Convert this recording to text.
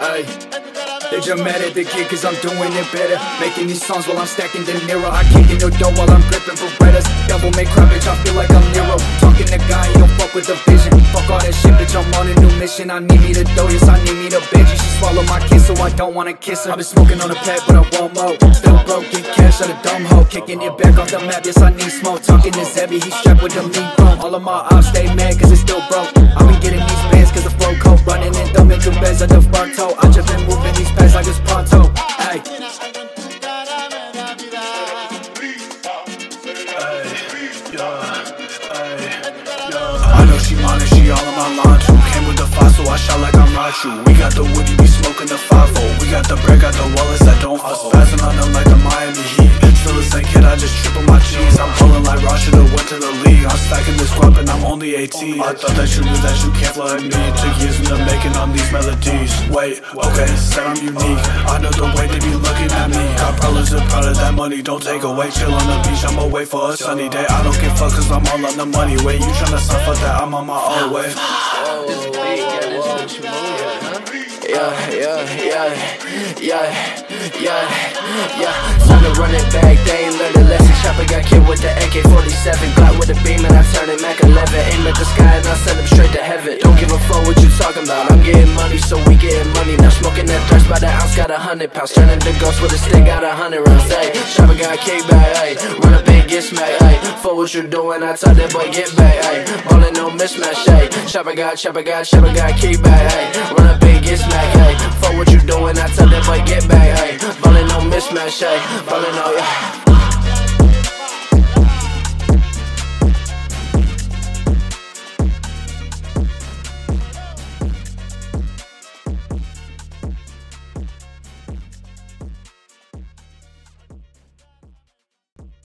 Ay. They're just mad at the kid cause I'm doing it better. Making these songs while I'm stacking De Niro. I kick in your dough while I'm gripping Berettas. Double make crap, bitch, I feel like I'm Nero. Talking to guy, he don't fuck with the vision. Fuck all that shit, bitch, I'm on a new mission. I need me to do this, I need me to bitch. She swallow my kiss, so I don't wanna kiss her. I've been smoking on a pad, but I won't mo. Still broke, get cash out of dumb hoe. Kicking it back off the map, yes, I need smoke. Talking to Zebby, he's strapped with a meat bone. All of my ops stay mad cause it's still broke. I've been getting these bands cause the flow coat. Running in dumb into beds at the front toe. I just been moving these packs like it's pronto. Ayy. I know she mine and she all in my Machu. Came with the fossil, I shot like I'm Machu. We got the woody, we smoking the 5-0. We got the bread, got the wallets, I don't hustle. Passing on them like the Miami Heat. Still the same kid, I just trip on my cheese. I'm pulling like Russia to went to the league. I'm stacking this crop and I'm only 18. I thought that you knew that you can't fly at me. It took years in the making on these melodies. Wait, okay, said I'm unique. I know the way they be looking at me. Got problems and proud of that money. Don't take away, chill on the beach. I'ma wait for a sunny day. I don't give fuck cause I'm all on the money. Wait, you tryna sign for that? I'm on my own way. Time to run it back, they ain't learned a lesson. Shopper got killed with the AK-47. Glock with a beam and I turned it Mac 11. Aim at the sky and I send him straight to heaven. Don't give a fuck what you talking about. I'm getting money, so we getting money. Now smoking that thirst by the ounce, got 100 pounds. Turning the ghost with a stick, got 100 rounds. Ayy, shopper got kicked back, ayy. Run up and get smacked, ayy. For what you doing, I tell that boy get back, ayy. Ballin' no mismatch, ayy. Shopper got kicked back, ayy. Run up and get smacked, ayy. For what you doing, I tell that boy get back, ayy. Ballin' no mismatch, ayy. Ballin' no, yeah.